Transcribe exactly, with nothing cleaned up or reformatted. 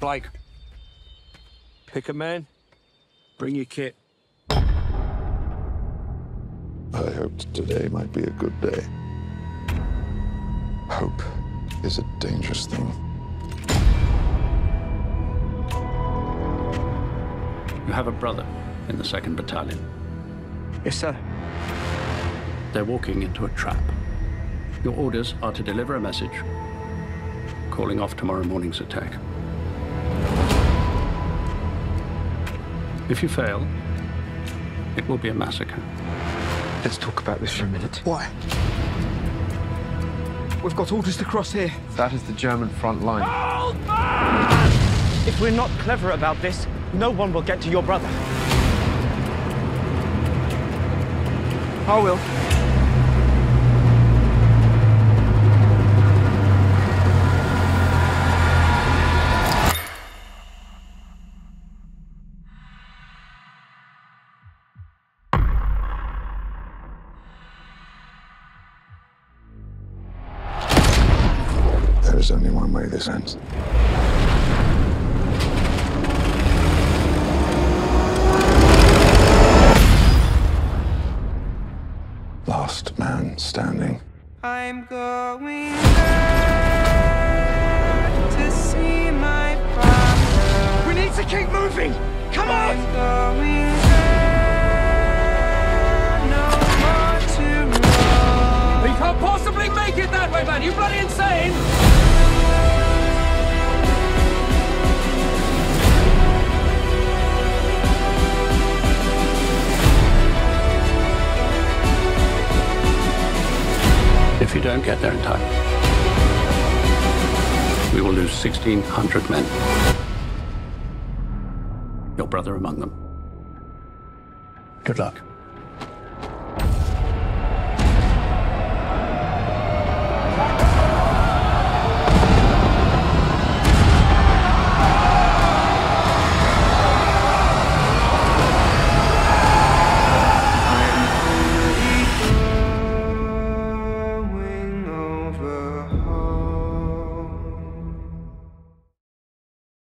Blake, pick a man, bring your kit. I hoped today might be a good day. Hope is a dangerous thing. You have a brother in the second Battalion. Yes, sir. They're walking into a trap. Your orders are to deliver a message calling off tomorrow morning's attack. If you fail, it will be a massacre. Let's talk about this for a minute. Why? We've got orders to cross here. That is the German front line. Hold back! If we're not clever about this, no one will get to your brother. I will. There is only one way this ends. Last man standing. I'm going back to see my father. We need to keep moving! Come on! I'm going back, no more tomorrow. We can't possibly make it that way, man! You're bloody insane! If you don't get there in time, we will lose sixteen hundred men. Your brother among them. Good luck.